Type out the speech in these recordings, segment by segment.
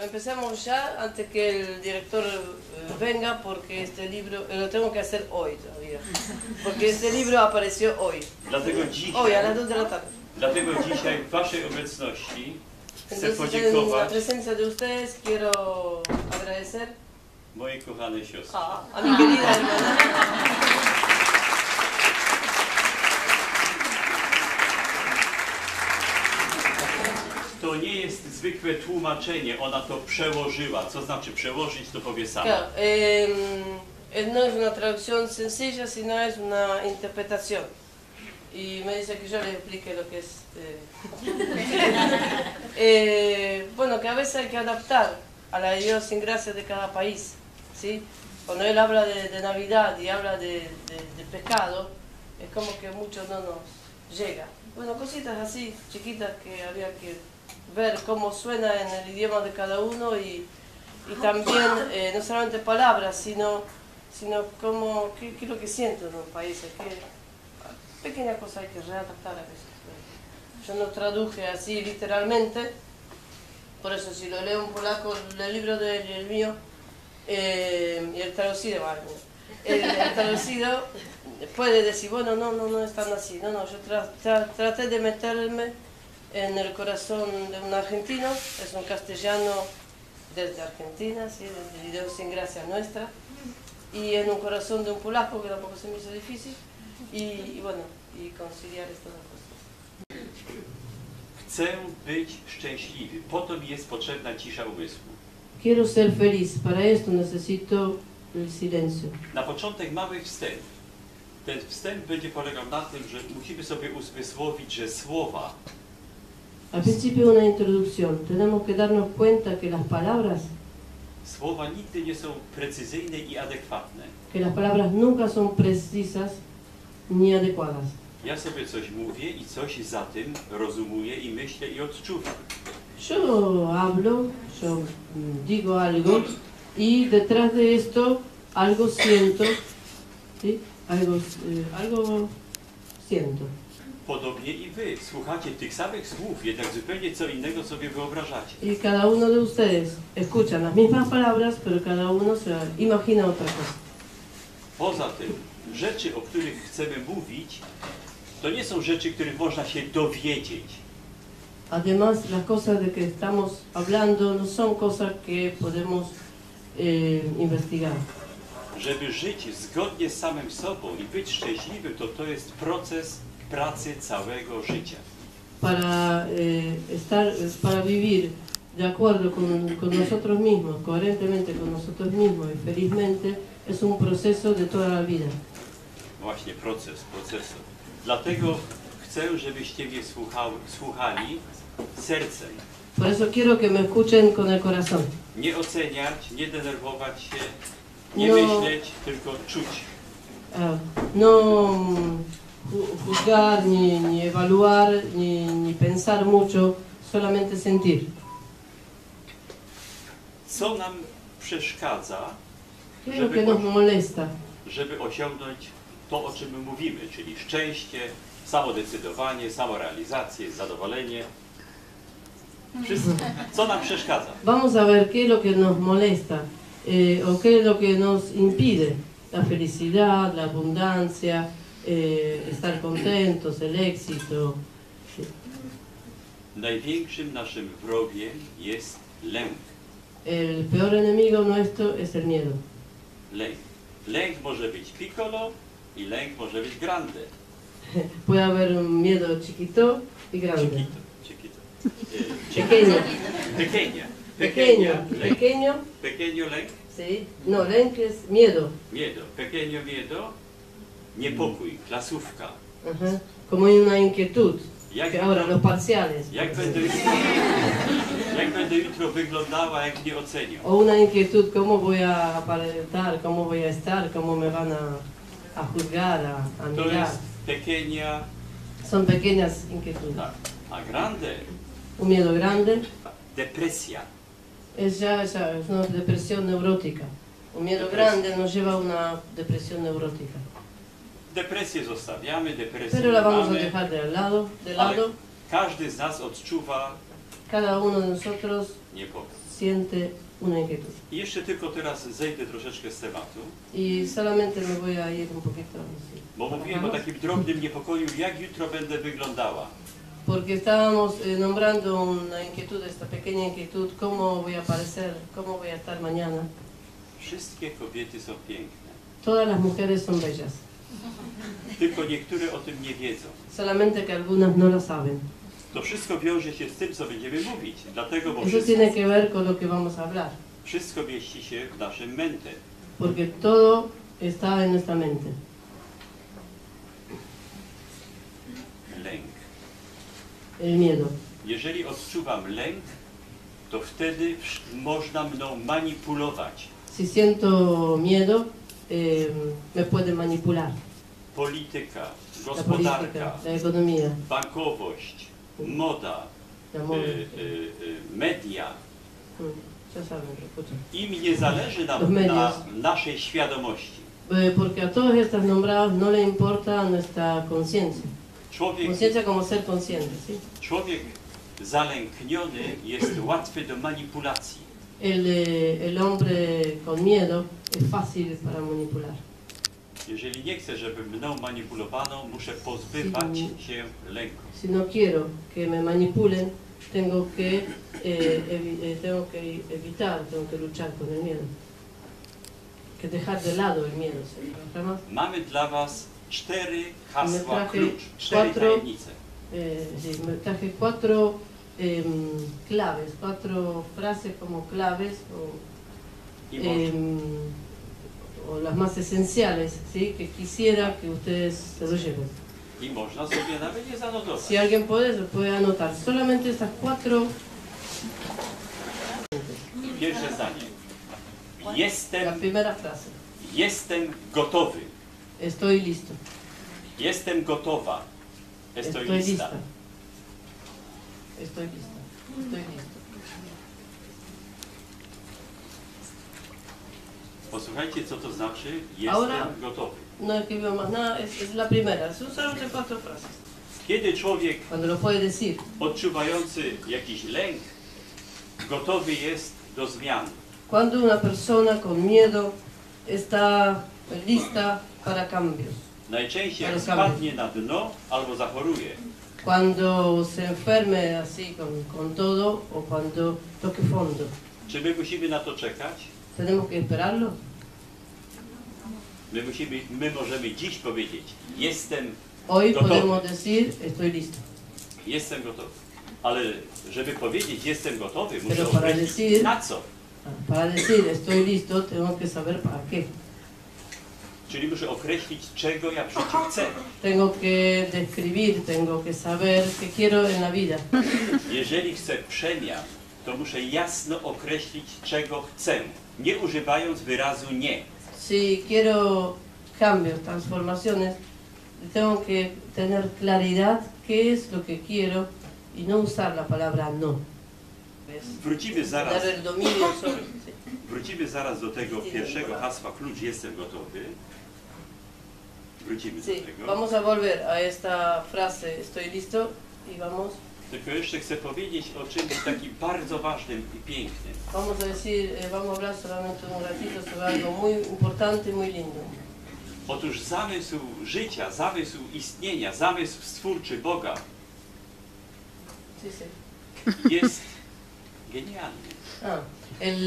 Empezamos ya antes que el director venga, porque este libro lo tengo que hacer hoy todavía. Porque este libro apareció hoy. Hoy, a las 2 de la tarde. Dlatego dzisiaj w waszej obecności chcę podziękować mojej kochanej siostrze. A mi querida hermana. To nie jest zwykłe tłumaczenie, ona to przełożyła. Co znaczy przełożyć, to powie sama. No es una traducción sencilla, sino es una interpretación. Y me dice que yo les explique lo que es. Bueno, que a veces hay que adaptar a la idiosincrasia de cada país, ¿sí? Cuando él habla de Navidad y habla de pescado, es como que mucho no nos llega. Bueno, cositas así, chiquitas, que había que ver cómo suena en el idioma de cada uno y también, no solamente palabras, sino cómo, qué es lo que siento en los países. Pequeñas cosas hay que readaptar a veces. Yo no traduje así literalmente, por eso si lo leo en polaco, el libro del el mío, y el traducido, el traducido puede decir, bueno, no es tan así. No, yo traté de meterme en el corazón de un argentino, es un castellano desde Argentina, ¿sí? De idiosincrasia nuestra, y en un corazón de un polaco, que tampoco se me hizo difícil. I bueno, i conciliar jest to na prostu. Chcę być szczęśliwy. Po to mi jest potrzebna cisza umysłu. Quiero ser feliz. Para esto necesito el silencio. Na początek mały wstęp. Ten wstęp będzie polegał na tym, że musimy sobie uzmysłowić, że słowa. Al principio una introducción. Tenemos que darnos cuenta que las palabras. Słowa nigdy nie są precyzyjne i adekwatne. Que las palabras nunca son precisas. Nieadekwatne. Ja sobie coś mówię i coś za tym rozumuję i myślę i odczuwam. Yo hablo, yo digo algo y detrás de esto algo siento, ¿sí? Algo siento. Podobnie i wy słuchacie tych samych słów, jednak zupełnie co innego sobie wyobrażacie. Y cada uno de ustedes escuchan las mismas palabras, pero cada uno se imagina otra cosa. Poza tym rzeczy, o których chcemy mówić, to nie są rzeczy, których można się dowiedzieć. Además, las cosas de que estamos hablando no son cosas que podemos investigar. Żeby żyć zgodnie z samym sobą i być szczęśliwym, to jest proces pracy całego życia. Para vivir de acuerdo con nosotros mismos, coherentemente con nosotros mismos y felizmente, es un proceso de toda la vida. Właśnie proces. Dlatego chcę, żebyście mnie słuchali sercem. Por eso quiero que me escuchen con el corazón. Nie oceniać, nie denerwować się, nie myśleć, tylko czuć. No juzgar, ni evaluar, ni pensar mucho, solamente sentir. Co nam przeszkadza, żeby osiągnąć to, o czym my mówimy, czyli szczęście, samodecydowanie, samorealizację, zadowolenie. Wszystko, co nam przeszkadza. Vamos a ver qué es lo que nos molesta, o qué es lo que nos impide la felicidad, la abundancia, estar contentos, el éxito. Największym naszym wrogiem jest lęk. El peor enemigo nuestro es el miedo. Lęk. Lęk może być piccolo i lęk może być grande. Puede haber un miedo chiquito y grande. Pequeño. Pequeño. Pequeño lęk. Sí. No, lęk jest miedo. Miedo. Pequeño miedo. Niepokój, klasówka. Aha. Como una inquietud. Ahora, los parciales. Jak będę jutro wyglądała, jak mnie ocenią. O una inquietud, cómo voy a aparentar, cómo voy a estar, cómo me van a juzgar, a mirar. To jest pequeña. Son pequeñas inquietudes. Tak. A grande. Un miedo grande. Depresja. Es una depresión neurótica. Un miedo grande nos lleva a una depresión neurótica. Depresję zostawiamy, depresję nie mamy, ale każdy z nas odczuwa niepokój. siente una inquietud. I jeszcze tylko teraz zejdę troszeczkę z tematu. I solamente me voy a ir un poquito. Bo mówiłem o takim drobnym niepokoju, jak jutro będę wyglądała. Porque estábamos nombrando una inquietud, esta pequeña inquietud, cómo voy a aparecer, cómo voy a estar mañana. Wszystkie kobiety są piękne. Todas las mujeres son bellas. Tylko niektóre o tym nie wiedzą. Solamente que algunas no lo saben. To wszystko wiąże się z tym, co będziemy mówić. Dlatego, bo wszystko, tiene que ver con lo que vamos a hablar. Wszystko mieści się w naszym mente. Porque todo está en nuestra mente. Lęk. El miedo. Jeżeli odczuwam lęk, to wtedy można mną manipulować. Si siento miedo, me pueden manipular. Polityka, gospodarka, ekonomia, bankowość, moda, media. Im nie zależy na naszej świadomości. Porque a todos estos nombrados no le importa nuestra conciencia. Conciencia como ser consciente. Człowiek zalękniony jest łatwy do manipulacji. El hombre con miedo es fácil para manipular. Jeżeli nie chcę, żeby mną manipulowano, muszę pozbywać się lęku. Si no quiero que me manipulen, tengo que evitar, tengo que luchar con el miedo. Que dejar de lado el miedo. Mamy dla was 4 hasła klucz, 4 tajemnice. Me traje 4 claves, 4 frases como claves o las más esenciales, ¿sí? Que quisiera que ustedes se lo lleven. Y można sobie nawet je zanotować. Si alguien puede, se puede anotar. Solamente estas 4. Pierwsze zdanie. Jestem. La primera frase. Jestem gotowy. Estoy listo. Jestem gotowa. Estoy lista. Estoy lista. Estoy listo. Posłuchajcie, co to znaczy, jestem gotowy. No, es la primera, son solo 4 frases. Kiedy człowiek odczuwający jakiś lęk, gotowy jest do zmian. Cuando una persona con miedo está lista para cambios. Najczęściej jak spadnie na dno albo zachoruje. Cuando se enferme así con todo o cuando toque fondo. Czy my musimy na to czekać? Tenemos que esperarlo. My możemy dziś powiedzieć, jestem gotowy. Hoy podemos decir, estoy listo. Jestem gotowy. Ale żeby powiedzieć, jestem gotowy, muszę określić na co. Para decir, estoy listo, tengo que saber para qué. Czyli muszę określić, czego ja chcę. Tengo que describir, tengo que saber qué quiero en la vida. Jeżeli chcę przemian, to muszę jasno określić, czego chcę. Nie używając wyrazu nie. Si quiero cambios, transformaciones, tengo que tener claridad qué es lo que quiero y no usar la palabra no. Wrócimy zaraz do tego pierwszego hasła klucz, jestem gotowy. Wrócimy do tego. Vamos a volver a esta frase, estoy listo y vamos. Tylko jeszcze chcę powiedzieć o czymś takim bardzo ważnym i pięknym. Vamos a decir, vamos a hablar solamente un ratito sobre algo muy importante, muy lindo. Otóż zamysł życia, zamysł istnienia, zamysł stwórczy Boga jest genialny.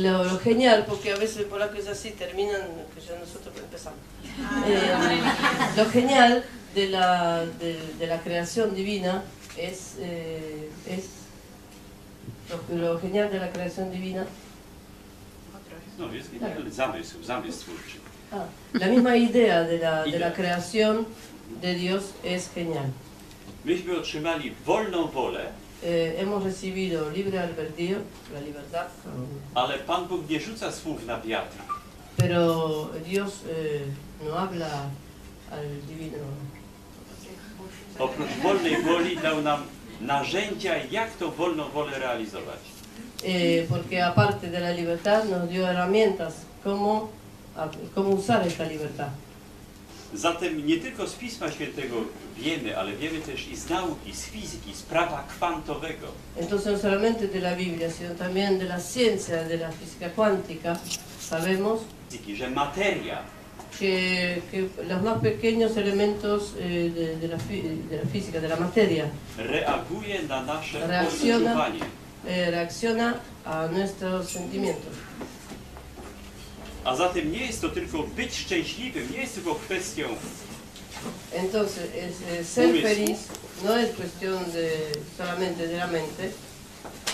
Lo genial, porque a veces por la que es así terminan, que ya nosotros empezamos. Lo genial de la creación divina es lo genial de la creación divina. No, es genial, zamysł twórczy. La misma idea de la creación de Dios es genial. Myśmy otrzymali wolną wolę. Hemos recibido libre albedrío, la libertad. Ale Pan Bóg nie rzuca słów na wiatr. Pero Dios no habla al divino. Oprócz wolnej woli dał nam narzędzia, jak tą wolną wolę realizować. Porque aparte de la libertad nos dio herramientas, cómo usar esta libertad. Zatem nie tylko z Pisma Świętego wiemy, ale wiemy też i z nauki, z fizyki, z prawa kwantowego. Entonces no solamente de la Biblia, sino también de la ciencia, de la física cuántica, sabemos że materia, que los más pequeños elementos de la física, de la materia, reaguje na nasze odczuwanie. Reacciona a nuestros sentimientos. A zatem nie jest to tylko być szczęśliwym, nie jest tylko kwestią entonces, ser feliz no es cuestión de, solamente de la mente,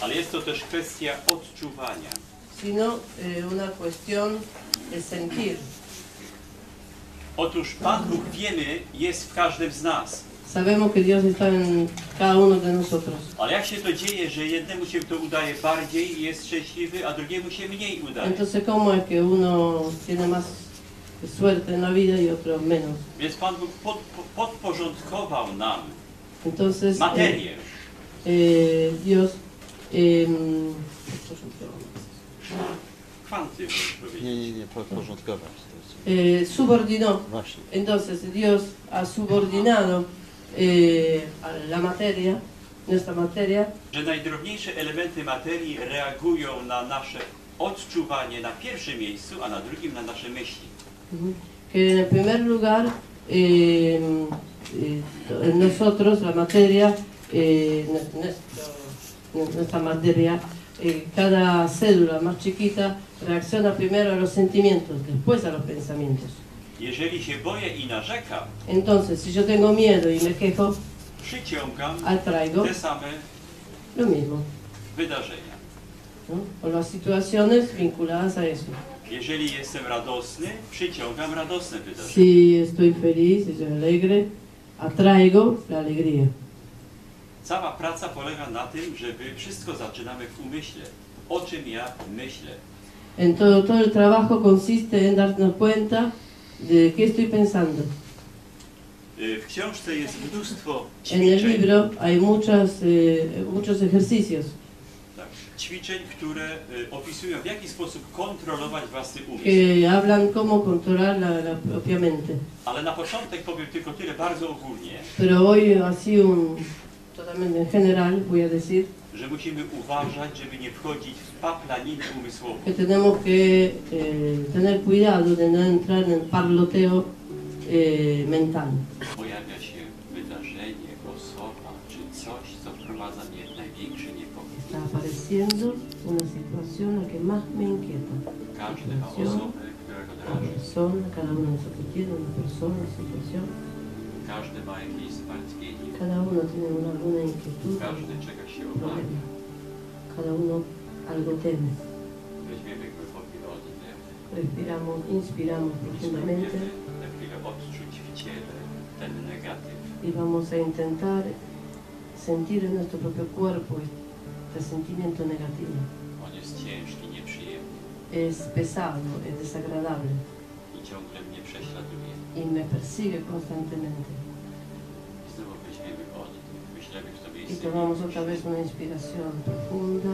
ale jest to też kwestia odczuwania, sino una cuestión de sentir. Otóż Pan Bóg, wiemy, jest w każdym z nas. Sabemos que Dios está en cada uno de nosotros. Ale jak się to dzieje, że jednemu się to udaje bardziej i jest szczęśliwy, a drugiemu się mniej udaje? Entonces cómo es que uno tiene más suerte en la vida y otro menos. Więc Pan Bóg podporządkował nam entonces, materię. Dios kwanty, nie podporządkował. Subordinó. Entonces Dios ha subordinado la materia, nuestra materia. Że najdrobniejsze elementy materii reagują na nasze odczuwanie na pierwszym miejscu, a na drugim na nasze myśli. Que en primer lugar nosotros la materia, nuestra materia, cada célula más chiquita reacciona primero a los sentimientos, después a los pensamientos. Jeżeli się boję i narzekam, entonces si yo tengo miedo y me quejo, przyciągam te same lo mismo wydarzenia, no? O las situaciones vinculadas a eso. Jeżeli jestem radosny, przyciągam radosne wydarzenia. Si estoy feliz, si soy alegre, atraigo la alegría. Cała praca polega na tym, żeby wszystko zaczynamy w umyśle. O czym ja myślę? Todo el trabajo consiste en darnos cuenta de qué estoy pensando. W książce jest mnóstwo ćwiczeń. En el libro hay muchos ejercicios. Tak, ćwiczeń, które opisują, w jaki sposób kontrolować własny umysł. Que hablan cómo controlar la propia mente. Ale na początek powiem tylko tyle bardzo ogólnie. Pero hoy así totalmente en general voy a decir że musimy uważać, żeby nie wchodzić w paplaniny umysłowe. Que tenemos que tener cuidado de no entrar en parloteo mental. Pojawia się wydarzenie, osoba czy coś, co wprowadza mnie w największy niepokój. Está apareciendo una situación la que más me inquieta. Każda osoba, która go draży. Persona, cada uno de nosotros tiene una persona, una situación. Każdy ma jakieś zmartwienie. Każdy czegoś się obawia. Weźmiemy głęboki oddech. Spróbujemy na chwilę odczuć w ciele ten negatyw. I vamos a intentar sentir en nuestro propio cuerpo este sentimiento negativo. On jest ciężki, nieprzyjemny. Es pesado, es desagradable. I ciągle mnie prześladuje. I me persigue constantemente. Y tomamos otra vez una inspiración profunda.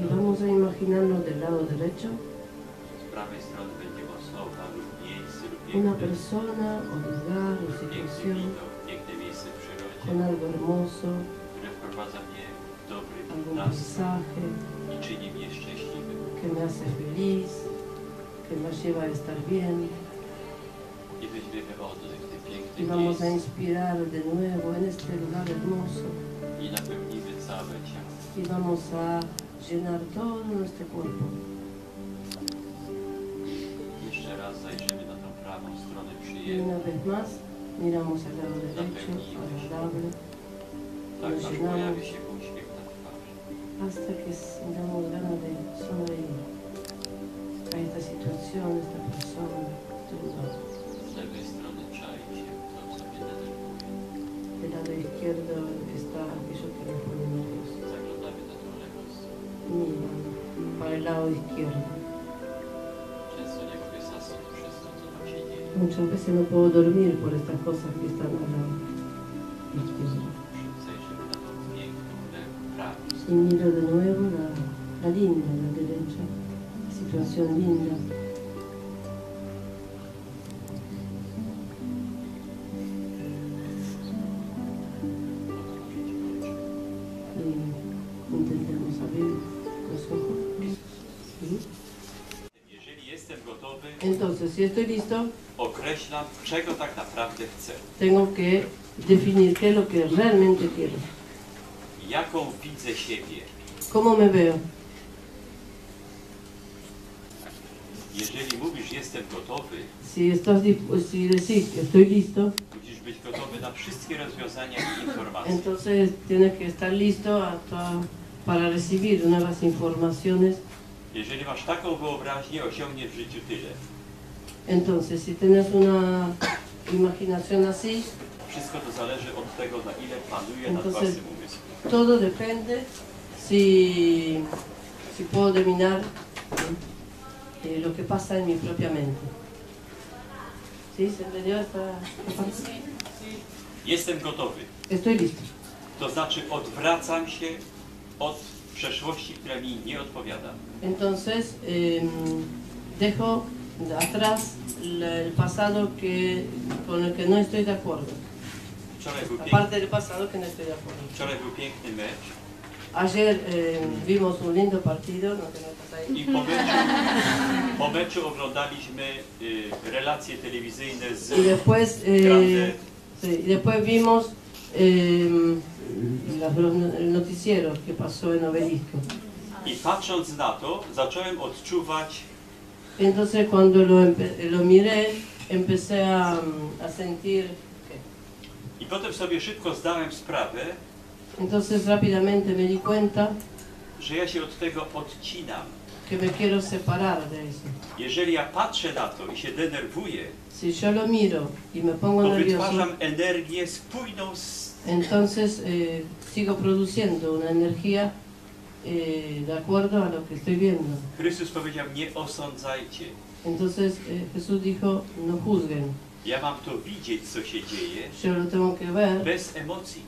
Y vamos a imaginarnos del lado derecho una persona o lugar o situación con algo hermoso, algún paisaje que me hace feliz, que me lleva a estar bien. Y vamos a inspirar de nuevo en este lugar hermoso. Y vamos a llenar todo nuestro cuerpo. Y una vez más, miramos al lado derecho, agradable. Nos llenamos hasta que sintamos ganas de sonreír a esta situación, a esta persona, a este lugar. Del lado izquierdo está aquello que nos pone nerviosos. Mira, para el lado izquierdo. Muchas veces no puedo dormir por estas cosas que están al lado izquierdo. Y miro de nuevo la línea, la derecha, así situación linda. Intentemos abrir los ojos. ¿Sí? Jeżeli jestem gotowy, entonces, si estoy listo, określam, czego tak naprawdę chcę. Tengo que definir qué es lo que realmente quiero. Jaką widzę siebie? ¿Cómo me veo? Jeżeli mówisz, jestem gotowy, si decís que estoy listo, musisz być gotowy na wszystkie rozwiązania i informacje. Entonces tienes que estar listo para recibir nuevas informaciones. Jeżeli masz taką wyobraźnię, osiągniesz w życiu tyle. Entonces, si tienes una imaginación así, wszystko to zależy od tego, na ile panuje nad własnym umysłem. Todo depende si puedo dominar lo que pasa en mi propia mente. ¿Sí? ¿Se entendió esta parte? Sí. Jestem gotowy. Estoy listo. To znaczy odwracam się od przeszłości, która mi nie odpowiada. Entonces dejo atrás el pasado con el que no estoy de acuerdo. La parte del pasado que no estoy de acuerdo. Wczoraj był piękny mecz. Ayer vimos un lindo partido, no te notas ahí. I po meczu oglądaliśmy relacje telewizyjne z después vimos el noticiero que pasó en Obelisco. I patrząc na to, zacząłem odczuwać. Entonces cuando lo miré, empecé a sentir. I potem sobie szybko zdałem sprawę. Entonces rápidamente me di cuenta, że ja się od tego odcinam. Que me quiero separar de eso. Jeżeli ja patrzę na to i się denerwuję, si yo lo miro y me pongo to nervioso, wytwarzam energię spójną z. Entonces sigo produciendo una energía de acuerdo a lo que estoy viendo. Chrystus powiedział, nie osądzajcie. Entonces Jesús dijo, no juzguen. Ja mam to widzieć, co się dzieje. Yo lo tengo que ver. Bez emocji.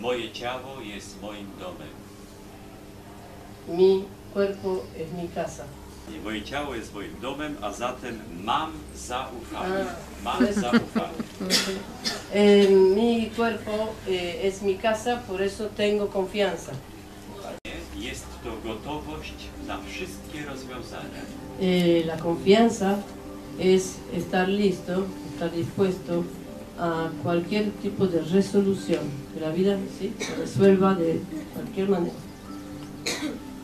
Moje ciało jest moim domem. Mi cuerpo es mi casa. Moje ciało jest moim domem, a zatem mam zaufanie. Mam zaufanie. Mi cuerpo es mi casa, por eso tengo confianza. Jest to gotowość na wszystkie rozwiązania. La confianza es estar listo, estar dispuesto a cualquier tipo de resolución, que la vida sí, se resuelva de cualquier manera.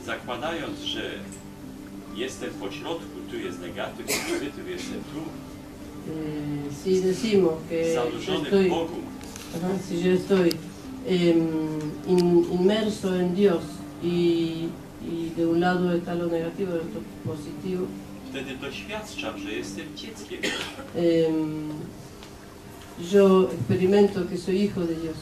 Zakładając, że jestem pośrodku, tu jest negatyw, pozytyw, jestem tu. Si decimos que zanurzony w Bogu. Si yo estoy inmerso en Dios y de un lado está lo negativo, del otro positivo. Wtedy doświadczam, że jestem dzieckiem. Yo experimento que soy hijo de Dios.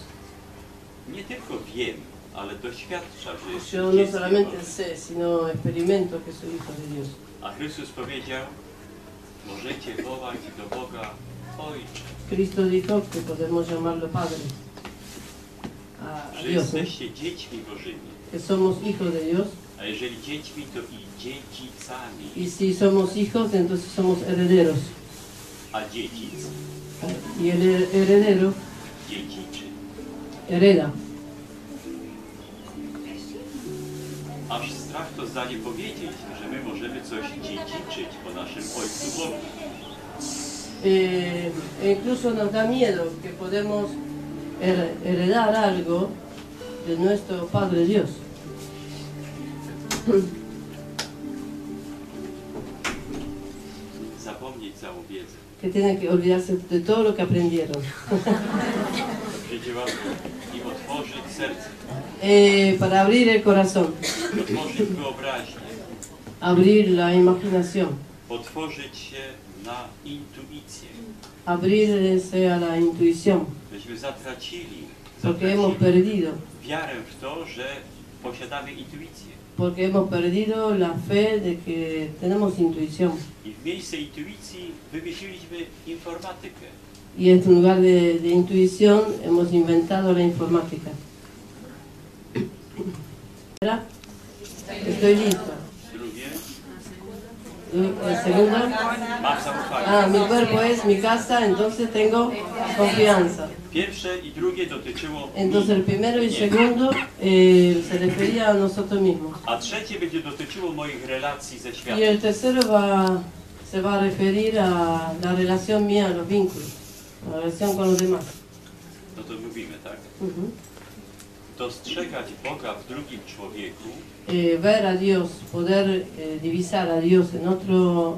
Nie tylko wiem, ale doświadczam, że jestem dzieckiem Bożym. Yo no solamente sé, sino experimento que soy hijo de Dios. A Chrystus powiedział, możecie wołać do Boga Ojcze. Cristo dijo que podemos llamarlo Padre. Że jesteście dziećmi Bożymi. Que somos hijos de Dios. A jeżeli dziećmi, to i dziedzicami. Y si somos hijos, entonces somos herederos. A dziedzic. Y el heredero hereda. Aż strach to zdanie powiedzieć, że my możemy coś dziedziczyć po naszym Ojcu Bogu. Incluso nos da miedo que podemos heredar algo de nuestro Padre Dios. Zapomnieć całą wiedzę. Que tienen que olvidarse de todo lo que aprendieron. Para abrir el corazón. Abrir la imaginación. Abrirse a la intuición. Porque hemos perdido. Porque hemos perdido la fe de que tenemos intuición. I w miejsce intuicji wymyśliliśmy informatykę. Y en lugar de intuición hemos inventado la informática. Estoy listo. Drugie. Segunda, mi cuerpo es mi casa, entonces tengo confianza. Entonces el primero y el segundo se refería a nosotros mismos. Y el tercero se va a referir a la relación mía, a los vínculos, a la relación con los demás. Dostrzegać Boga w drugim człowieku. Ver a Dios, poder divisar a Dios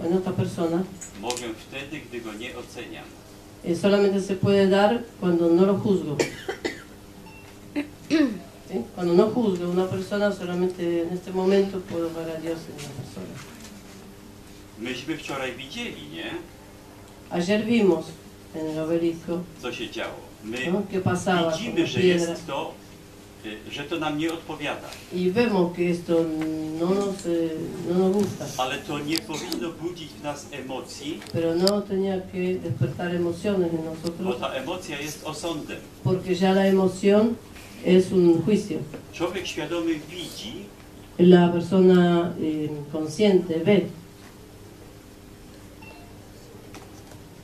en otra persona. Mogę wtedy, gdy go nie oceniam. Solamente se puede dar cuando no lo juzgo. ¿Sí? Cuando no juzgo una persona, solamente en este momento puedo ver a Dios en una persona. Myśmy wczoraj widzieli, nie? Ayer vimos en el obelisco. Co się działo? My ¿no? ¿Qué pasaba? Widzimy, że jest to. Że to nam nie odpowiada. I vemos que esto no nos gusta. Ale to nie powinno budzić w nas emocji. Pero no tenía que despertar emociones en nosotros. Bo ta emocja jest osądem. Porque ya la emoción es un juicio. Człowiek świadomy widzi. La persona consciente ve.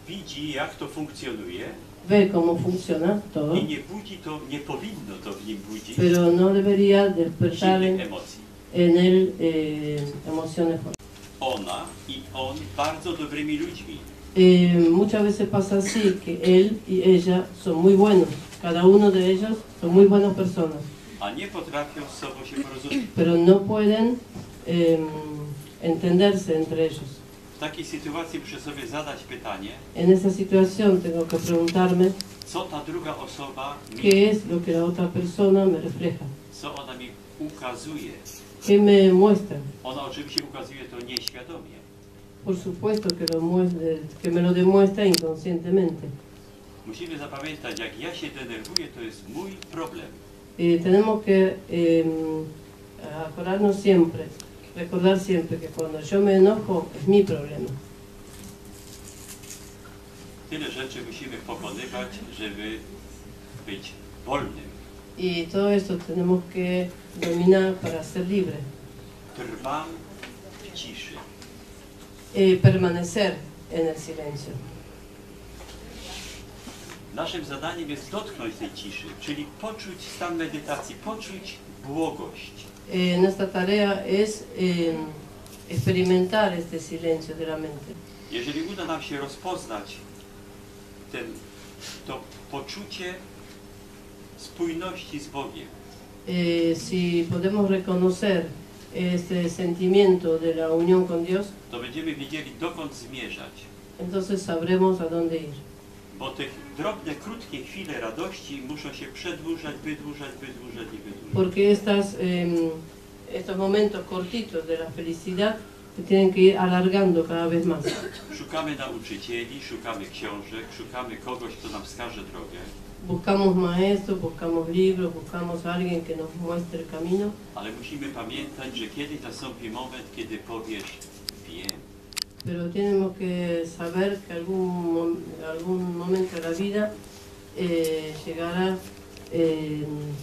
Widzi, jak to funkcjonuje. Ve cómo funciona todo. I nie budzi to, nie powinno to w nim budzić. Pero no debería despertar en él emociones. Ona i on bardzo dobrymi ludźmi. Muchas veces pasa así que él y ella son muy buenos. Cada uno de ellos son muy buenas personas. A nie potrafią z sobą się porozumieć. Pero no pueden entenderse entre ellos. W takiej sytuacji muszę sobie zadać pytanie, en esa situación tengo que preguntarme, co ta druga osoba mi, qué es lo que la otra persona me refleja, co ona mi ukazuje, qué me muestra. Ona oczywiście ukazuje to nieświadomie. Por supuesto que me lo demuestra inconscientemente. Musimy zapamiętać, jak ja się denerwuję, to jest mój problem. Tenemos que acordarnos siempre. Recordar siempre que cuando yo me enojo es mi problema. Tyle rzeczy musimy pokonywać, żeby być wolnym. I todo esto tenemos que dominar para ser libre. Trwam w ciszy. Permanecer en el silencio. Naszym zadaniem jest dotknąć tej ciszy, czyli poczuć stan medytacji, poczuć błogość. Nuestra tarea es experimentar este silencio de la mente. Jeżeli uda nam się rozpoznać to poczucie spójności z Bogiem. Si podemos reconocer este sentimiento de la unión con Dios, to będziemy wiedzieli, dokąd zmierzać. Entonces sabremos a dónde ir. Bo te drobne, krótkie chwile radości muszą się przedłużać, wydłużać. Porque estos momentos cortitos de la felicidad se tienen que ir alargando cada vez más. Szukamy nauczycieli, szukamy książek, szukamy kogoś, kto nam wskaże drogę. Buscamos maestros, buscamos libros, buscamos alguien que nos muestre el camino. Ale musimy pamiętać, że kiedyś nastąpi moment, kiedy powiesz wiem. Pero tenemos que saber que algún momento de la vida llegará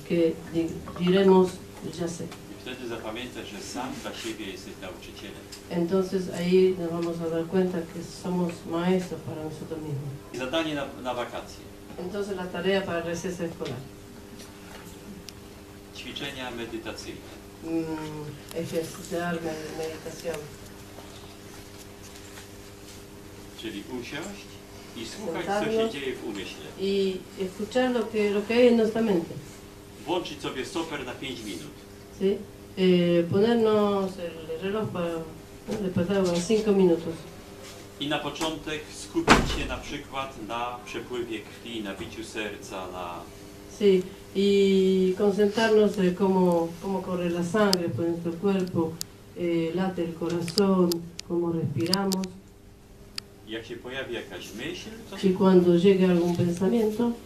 que diremos ya sé. Wtedy zapamiętasz, że sam dla siebie jesteś nauczycielem. Entonces ahí nos vamos a dar cuenta que somos maestros para nosotros mismos. I zadanie na wakacje. Entonces la tarea para el receso escolar. Ćwiczenia medytacyjne. Ejercitar meditación. Czyli usiąść i słuchać, co się dzieje w umyśle. I escuchar lo que hay en nuestra mente. Włączyć sobie stoper na 5 minut. Sí. Ponernos el reloj para 5 minutos. I na początek skupić się na przykład na przepływie krwi, na biciu serca, na... Sí. I concentrarnos en cómo corre la sangre por nuestro cuerpo, late el corazón, cómo respiramos. Jak się pojawi jakaś myśl,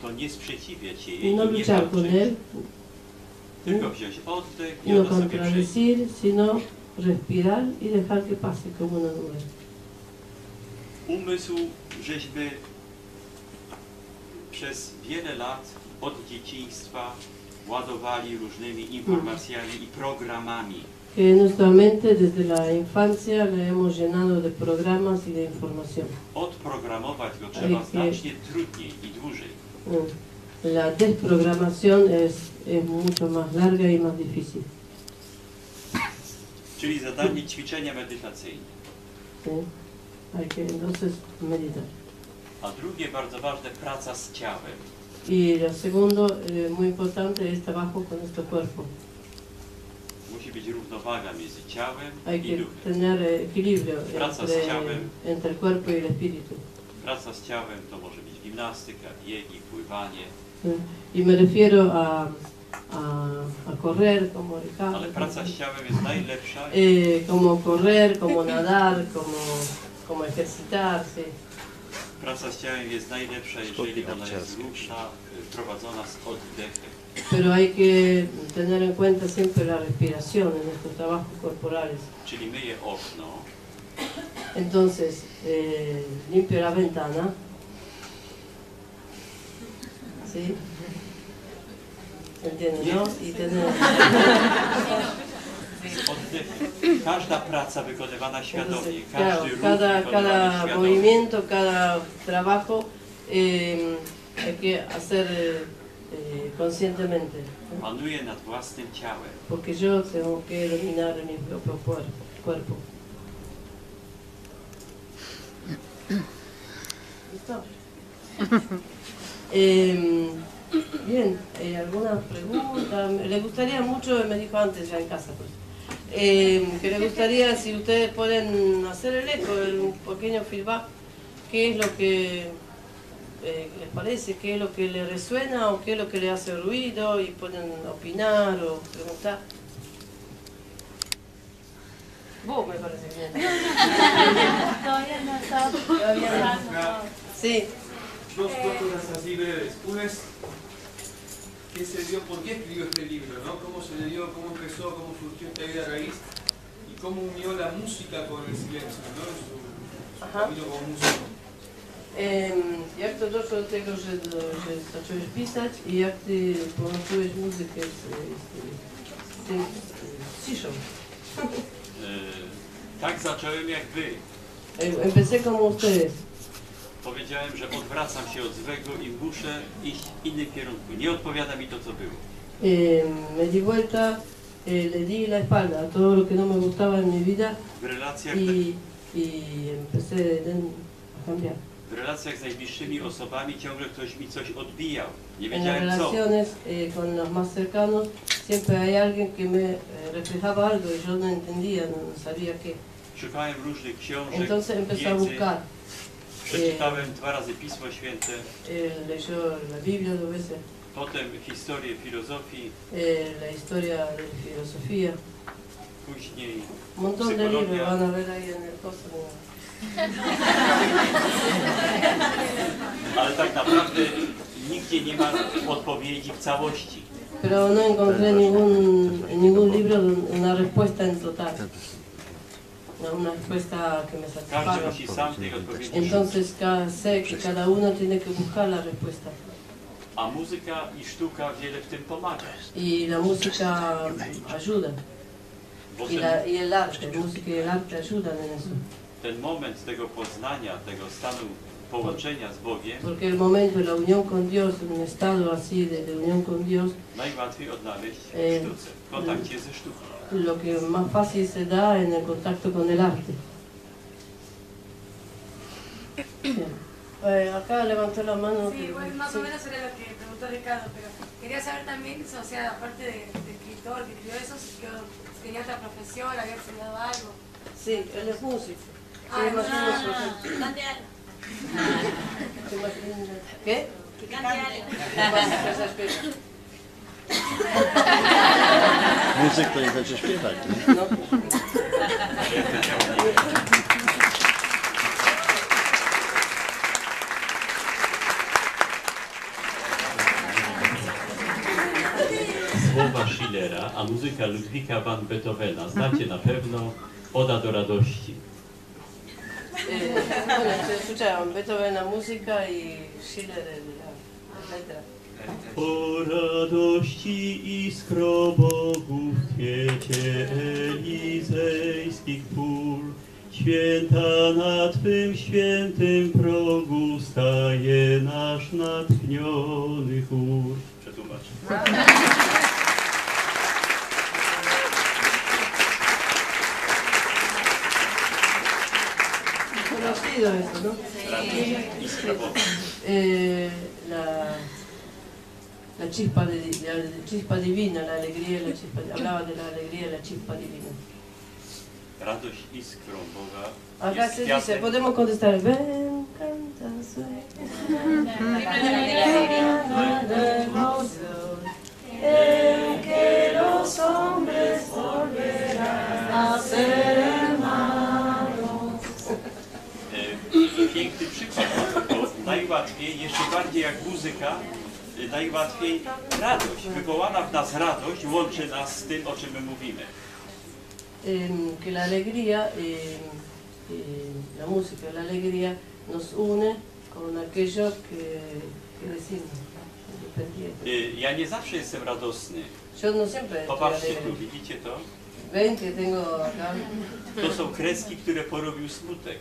to nie sprzeciwiać jej i nie walczyć, tylko wziąć oddech i ona sobie przyjdzie. Umysł żeśmy przez wiele lat od dzieciństwa ładowali różnymi informacjami i programami. Nuestra mente desde la infancia la hemos llenado de programas y de información. Odprogramować go trzeba znacznie trudniej i dłużej. La desprogramación es mucho más larga y más difícil. Czyli zadanie ćwiczenia medytacyjne. Entonces, meditar. A drugie bardzo ważne, praca z ciałem. Y la segundo, muy importante, es trabajo con nuestro cuerpo. Musi być równowaga między ciałem i duchem. Praca z ciałem, entre el cuerpo y el espíritu. Praca z ciałem to może być gimnastyka, biegi, pływanie. Y me refiero a correr, como Ricardo. Ale praca z ciałem jest najlepsza. Como correr, como nadar, como ejercitarse. Praca z ciałem jest najlepsza, jeżeli ona jest równa, prowadzona z oddechem. Pero hay que tener en cuenta siempre la respiración en nuestros trabajos corporales. Czyli myję okno. Entonces, limpio la ventana. ¿Sí? ¿Entiendes, no? Y tener... Oddechem. Każda praca wykonywana świadomie, każdy ruch wykonywany świadomie. Movimiento, cada trabajo hay que hacer conscientemente. Panuję nad własnym ciałem. Porque yo tengo que dominar mi propio cuerpo. ¿Listo? Bien, ¿alguna pregunta? Les gustaría mucho, me dijo antes ya en casa, pues, que les gustaría si ustedes pueden hacer el eco, un pequeño feedback, qué es lo que les parece, qué es lo que les resuena o qué es lo que les hace ruido, y pueden opinar o preguntar. Vos me parece bien. Todavía no estaba. Todavía no. Sí. Dos cosas así breves. Una es, ¿qué se dio? ¿Por qué escribió este libro? ¿No? ¿Cómo se le dio? ¿Cómo empezó? ¿Cómo surgió esta idea raíz? ¿Y cómo unió la música con el silencio? ¿No? Su camino como músico. Jak to doszło do tego, że zacząłeś pisać i jak ty połączyłeś muzykę z ciszą? Tak zacząłem jak wy. Empecé como ustedes. Powiedziałem, że odwracam się od złego i muszę iść w innym kierunku. Nie odpowiada mi to, co było. Me di vuelta, le di la espalda a todo lo que no me gustaba en mi vida y empecé a cambiar. W relacjach z najbliższymi osobami ciągle ktoś mi coś odbijał. Nie wiedziałem co. Szukałem różnych książek, wiedzy. Przeczytałem 2 razy Pismo Święte. Potem historię filozofii. Później psychologia. Ale tak naprawdę nigdzie nie ma odpowiedzi w całości. Pero no encontré ningún libro una respuesta en total. Una respuesta que me satisfaga. Entonces sé que cada uno tiene que buscar la respuesta. A muzyka i sztuka wiele w tym pomaga. I la música ayuda. Y el arte, la música y el arte ayudan en eso. Ten moment tego poznania, tego stanu połączenia z Bogiem, najłatwiej odnaleźć w sztuce, w kontakcie ze sztuką. Lo que más fácil se da en el contacto con el arte. Acá levantó la mano. Sí, pues más o menos era lo que preguntó Ricardo, pero quería saber también, o sea, aparte de escritor, que escribió eso, si tenía otra profesión, había estudiado algo. Sí, él es músico. Se imagina su... ¿Qué? Que cante algo. Muzyk to nie będzie śpiewać. No. Słowa Schillera, a muzyka Ludwika van Beethovena znacie na pewno. Oda do radości. Słyszałam Beethovena muzyka i Schiller letra. Por radości iskro Bogów w kwiecie elizejskich pól. Święta na Twym świętym progu staje nasz natchniony chór. Przetłumacz. Conocido eso, ¿no? La chispa, la chispa divina, la alegría, la chispa, hablaba de la alegría, la chispa divina. Radość iskrą Boga. Acá se dice, podemos contestar. Ven, canta, sueña. El que los hombres volverán a ser hermanos. Piękny przykład, bo najłatwiej, jeszcze bardziej jak muzyka, najłatwiej radość. Wywołana w nas radość łączy nas z tym, o czym my mówimy. Que la alegría, la música, la alegría nos une con aquello que decimos. Ja nie zawsze jestem radosny. Popatrzcie tu, widzicie to? To są kreski, które porobił smutek.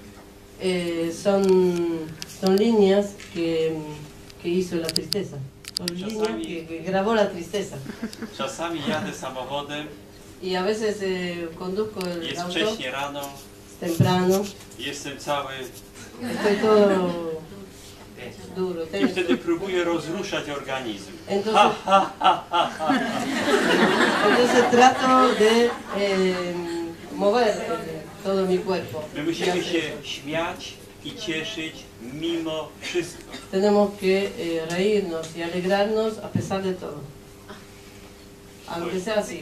Są linie, que hizo la tristeza. Que grabó la tristeza. Czasami jadę samochodem. I a veces conduzco el auto. Jest wcześnie rano. Temprano. Jestem cały. Duro. I wtedy próbuję rozruszać organizm. Ha, ha, ha, ha, ha. Entonces trato de mover todo mi cuerpo. My musimy się śmiać i cieszyć mimo wszystko. Tenemos que reírnos y alegrarnos a pesar de todo. Aunque sea así.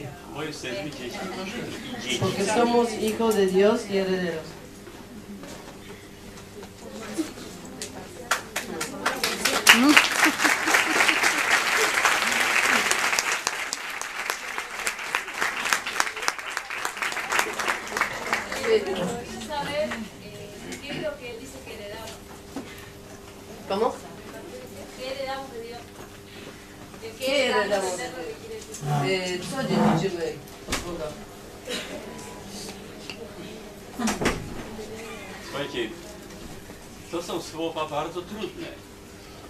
Porque somos hijos de Dios y herederos. ¿Puedes saber qué es lo que él dice que le damos? ¿Cómo? ¿Qué le damos de Dios? ¿Qué le damos? Co dziedziczymy od Boga? Słuchajcie, to są słowa bardzo trudne,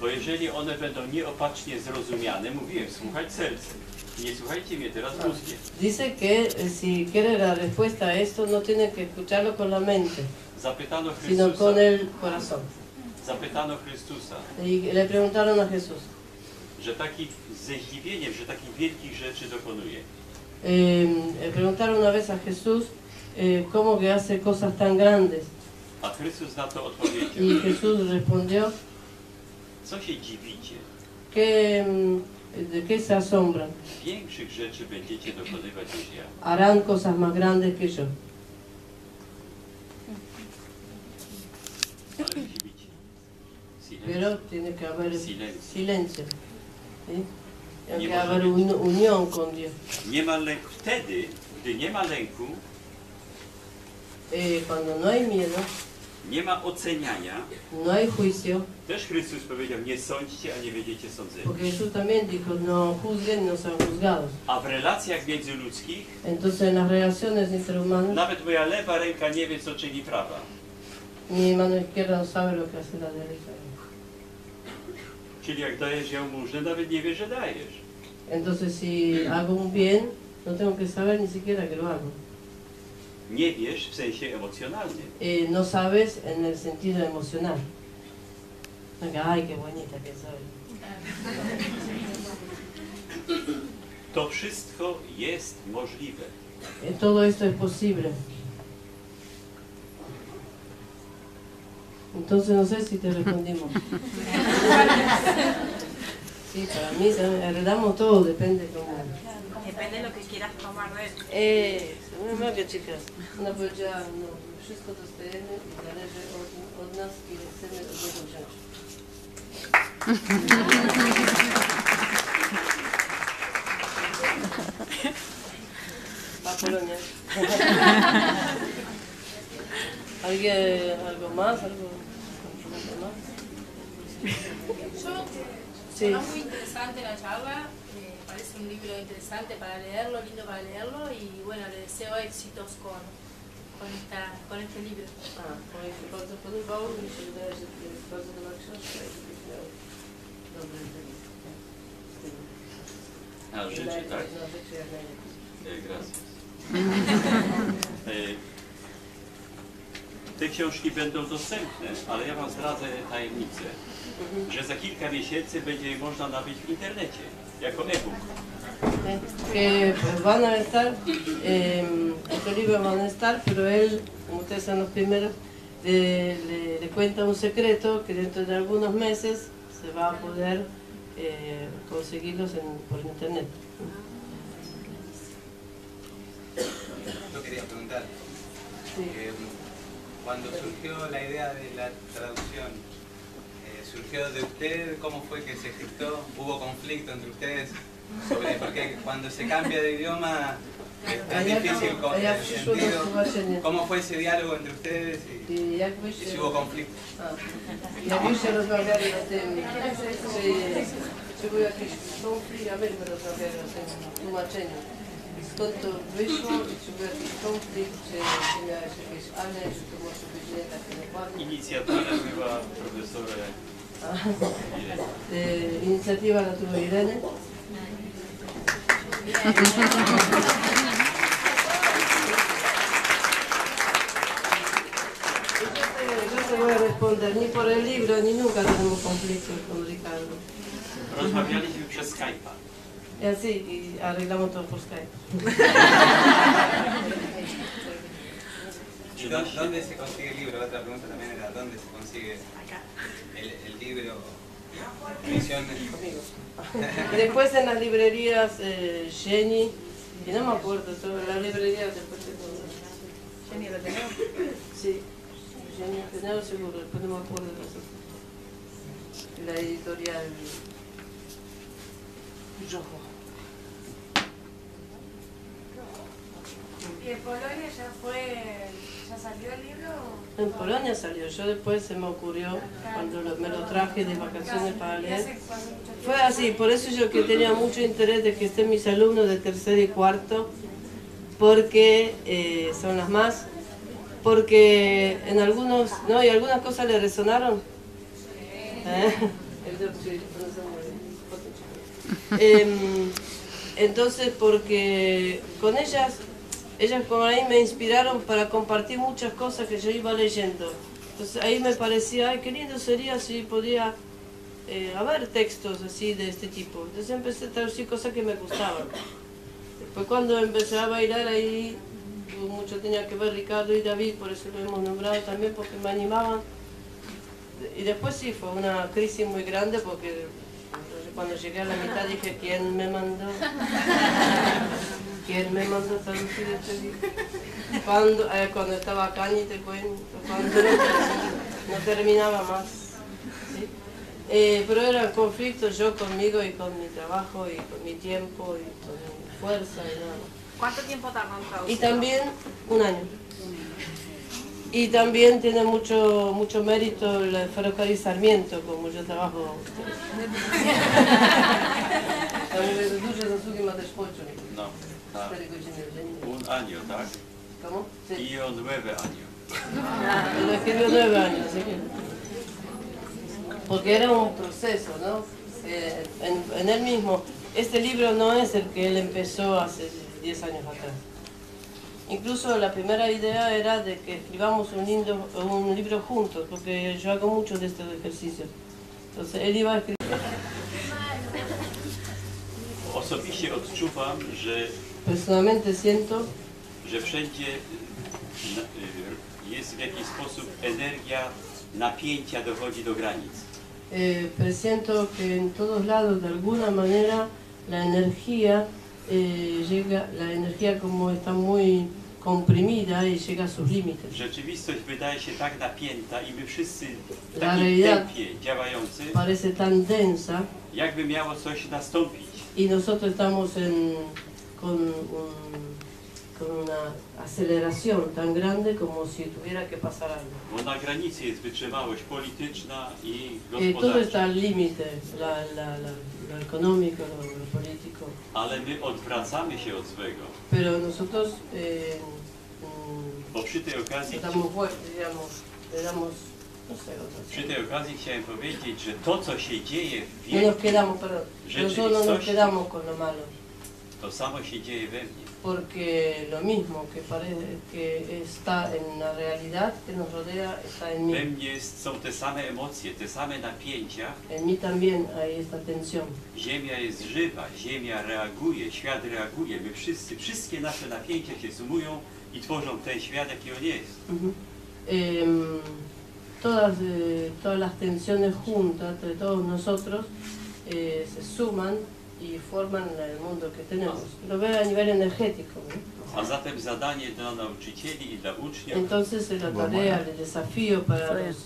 bo jeżeli one będą nieopatrznie zrozumiane, mówiłem, słuchać serca. Nie słuchajcie mnie teraz mózgiem. Dice que si quiere la respuesta a esto, no tiene que escucharlo con la mente, zapytano Chrystusa, sino con el corazón. Zapytano Chrystusa. Y le preguntaron a Jesús. Że taki ze zdziwieniem, że takich wielkich rzeczy dokonuje. Preguntaron una vez a Jesús cómo que hace cosas tan grandes. A Chrystus na to odpowiedział. Y Jesús respondió. Co się dziwicie? Que se asombran. Większych rzeczy będziecie dokonywać niż ja. Harán cosas más grandes que yo. Pero tiene que haber silencio. Tiene que haber unión con Dios. Wtedy, gdy nie ma lęku, cuando no hay miedo, nie ma oceniania, no hay juicio. Też Chrystus powiedział, nie sądźcie, a nie będziecie sądzeni. Porque Jesús también dijo, no juzguen, no sean juzgados. A w relacjach międzyludzkich, entonces en las relaciones interhumanas, nawet moja lewa ręka nie wie, co czyni prawa. Mi mano izquierda no sabe lo que hace la derecha. Czyli jak dajesz jałmużnę, nawet nie wiesz, że dajesz. Entonces si hago un bien, no tengo que saber ni siquiera que lo hago. Nie wiesz w sensie emocjonalnym. No sabes en el sentido emocional. Ay, qué bonita que soy. To wszystko jest możliwe. Todo esto es posible. Entonces no sé si te respondimos. Sí, para mí heredamos todo, depende cómo. Depende de lo que quieras tomar de él. No me veo, chicas. No, pues ya no. Wszystko dostajemy i zależy od nas, ile chcemy od niego wziąć. Papolonia. ¿Algo más? ¿Algo más? Yo Bueno, muy interesante la charla, me parece un libro interesante para leerlo, lindo para leerlo, y bueno, le deseo éxitos con este libro. Bardzo podobało mi się, wydaje, że to jest bardzo dobra książka i myślę, dobre zdanie. A życie, tak. Te książki będą dostępne, ale ja wam zdradzę tajemnicę, że za kilka miesięcy będzie je można nabyć w internecie, jako e-book. Que van a estar, estos libros van a estar, pero él, como ustedes son los primeros, le cuenta un secreto que dentro de algunos meses se va a poder conseguirlos por internet. Yo quería preguntar, cuando surgió la idea de la traducción, ¿surgió de usted? ¿Cómo fue que se gestó? ¿Hubo conflicto entre ustedes? Sobre, porque cuando se cambia de idioma es difícil con el sentido. ¿Cómo fue ese diálogo entre ustedes y si hubo conflicto? Skąd to wyszło i czy był jakiś konflikt, czy miałeś jakieś aneks, czy to może być nie takie dokładnie? Inicjatywa była profesora Irene. Inicjatywa na tuba Irene. Yo te voy a responder, ni por el libro, ni nunca tenemos conflictos con Ricardo. Rozmawialiśmy przez Skype'a. Y así, y arreglamos todo por Skype. ¿Dónde se consigue el libro? Otra pregunta también era, ¿dónde se consigue el libro? Después en las librerías Jenny, y no me acuerdo, sobre las librerías después de todo. ¿Jenny lo tenemos? Sí, Jenny lo tenemos seguro, después no me acuerdo de la editorial. ¿Y en Polonia ya fue, ya salió el libro? En Polonia salió, yo después se me ocurrió cuando me lo traje de vacaciones para leer. Fue así, por eso yo que tenía mucho interés de que estén mis alumnos de tercer y cuarto, porque son las más, porque en algunos, no, y algunas cosas le resonaron. Entonces, porque con ellas como ahí me inspiraron para compartir muchas cosas que yo iba leyendo. Entonces ahí me parecía, ay, qué lindo sería si podía haber textos así de este tipo. Entonces empecé a traducir cosas que me gustaban. Después cuando empecé a bailar ahí, mucho tenía que ver Ricardo y David, por eso lo hemos nombrado también, porque me animaban. Y después sí, fue una crisis muy grande porque... Cuando llegué a la mitad dije, ¿quién me mandó? ¿Quién me mandó a traducir este libro? Cuando estaba acá, ni te cuento, cuando no terminaba más. ¿Sí? Pero eran conflictos yo conmigo y con mi trabajo y con mi tiempo y con mi fuerza y nada. ¿Cuánto tiempo tardan traduciendo? Y también un año. Y también tiene mucho mérito el ferrocarril Sarmiento, como yo trabajo. No, tak. Un año, tak? ¿Cómo? Sí. Y o 9 años. Lo escribió 9 años, sí. Porque era un proceso, ¿no? En él mismo. Este libro no es el que él empezó hace 10 años atrás. Incluso la primera idea era de que escribamos un libro juntos, porque yo hago muchos de estos ejercicios. Entonces él iba a escribir. Osobiście odczuwam, że personalmente siento, że wszędzie jest w jakiś sposób energia napięcia dochodzi do granic. Presiento que en todos lados de alguna manera la energía llega, la energía como está muy comprimida y llega a sus límites. Rzeczywistość wydaje się tak napięta i my wszyscy w takim tempie działający parece tan densa, jakby miało coś nastąpić. Y nosotros estamos en, con un con una aceleración tan grande como si tuviera que pasar algo. Na granicy jest wytrzymałość polityczna i gospodarcza. Todo está al límite, lo económico, lo político. Ale my odwracamy się od złego. Pero nosotros bo przy tej okazji chciałem powiedzieć, że to, co się dzieje w rzeczywistości, to samo się dzieje we mnie. Porque lo mismo que parece que está en la realidad que nos rodea está en mí. We mnie są te same emocje, te same napięcia. En mí también hay esta tensión. Ziemia jest żywa, ziemia reaguje, świat reaguje. My wszyscy, wszystkie nasze napięcia się sumują i tworzą ten świat, jaki on jest. Todas las tensiones juntas, entre todos nosotros, se suman i forman el mundo que tenemos. Lo veo a nivel energético. A zatem zadanie dla nauczycieli i dla uczniów. Entonces la tarea, el desafío para los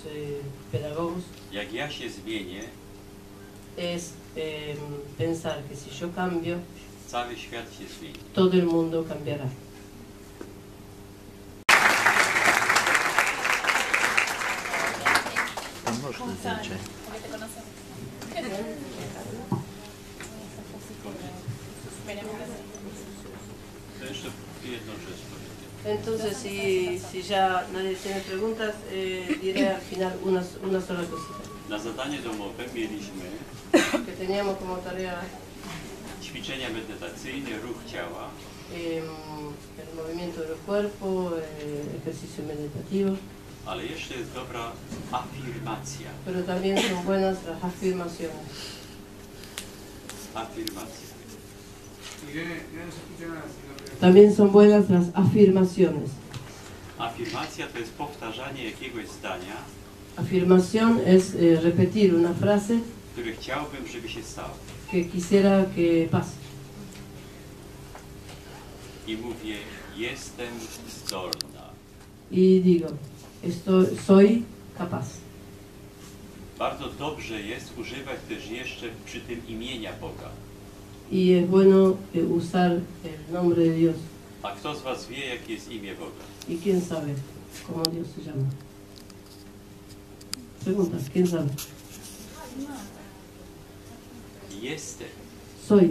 pedagogos. Jak ja się zmienię, es pensar que si yo cambio, cały świat się zmieni. Todo el mundo cambiará. Entonces, si ya nadie tiene preguntas, diré al final una sola cosita. Na zadanie domowe mieliśmy que teníamos como tarea ćwiczenia medytacyjne, ruch ciała, el movimiento del cuerpo, ejercicio meditativo. Ale jeszcze jest dobra afirmacja. Pero también son buenas las afirmaciones. Afirmacja. También son buenas las afirmaciones. Afirmacja to jest powtarzanie jakiegoś zdania. Afirmación es repetir una frase. Które chciałbym, żeby się stało. Que quisiera que pase. I mówię, jestem zdolna. I digo, soy capaz. Bardzo dobrze jest używać też jeszcze przy tym imienia Boga. Y es bueno usar el nombre de Dios. A kto z was wie, jakie jest imię Boga? Y quién sabe cómo Dios se llama. Preguntas, quién sabe. Jestem. Soy.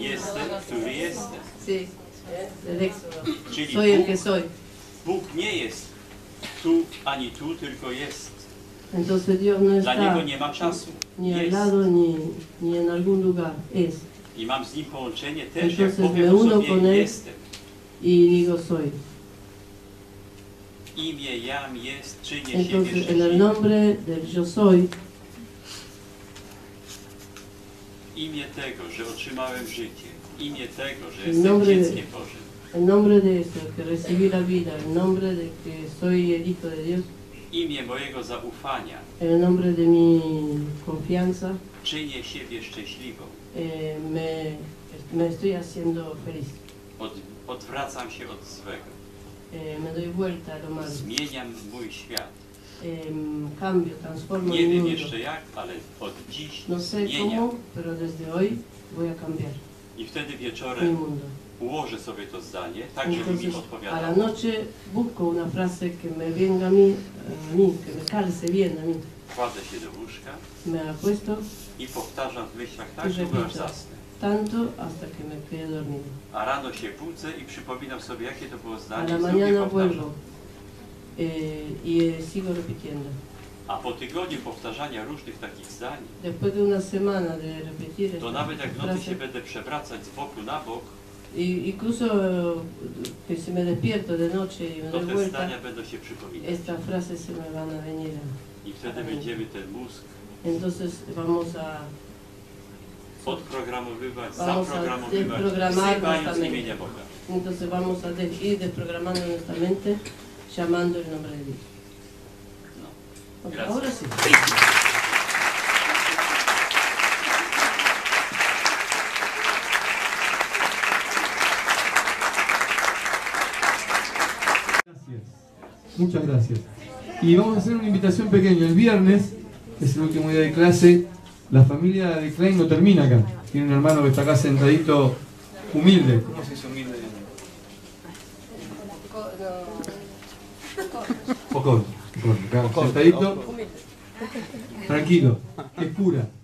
Jestem, który jestem. Sí. Czyli soy el que soy. Bóg nie jest tu ani tu, tylko jest. Entonces Dios no está. Dla niego nie ma czasu. Ni al lado, ni en algún lugar. Es. I mam z nim połączenie też, jak powiem o sobie, jestem. I digo soy. Imię jam jest, czynię siebie szczęśliwym. Entonces en el nombre del yo soy. Imię tego, że otrzymałem życie. Imię tego, że jestem dzieckiem Bożym. El nombre de esto, que recibí la vida. El nombre de que soy el hijo de Dios. Imię mojego zaufania. El nombre de mi confianza. Czynię siebie szczęśliwą. Me estoy haciendo feliz. Odwracam się od złego. Me doy vuelta a lo malo. Zmieniam mój świat. Cambio, transformo mi mundo. Nie wiem jeszcze jak, ale od dziś no sé cómo, pero desde hoy voy a cambiar. I wtedy wieczorem ułożę sobie to zdanie, tak żeby mi odpowiadało. A la noche busco una frase que me venga a mí, que me calce bien a mí. Kładę się do łóżka. Me apuesto. I powtarzam w myślach tak, że aż zasnę. Tanto hasta que me quede dormido. A rano się budzę i przypominam sobie, jakie to było zdanie. A la mañana vuelvo y sigo repitiendo. A po tygodniu powtarzania różnych takich zdań, to nawet jak w nocy się będę przewracać z boku na bok, incluso que si me despierto de noche y me doy vuelta, estas frases se me van a venir. I wtedy będziemy ten mózg odprogramowywać, zaprogramowywać, z imienia Boga. Entonces vamos a ir desprogramando nuestra mente, llamando el nombre de Dios. Ahora sí. Gracias. Muchas gracias. Y vamos a hacer una invitación pequeña. El viernes es el último día de clase. La familia de Klein no termina acá. Tiene un hermano que está acá sentadito, humilde. ¿Cómo se dice humilde? Spokojnie, spokojnie. Tranquilo, es pura.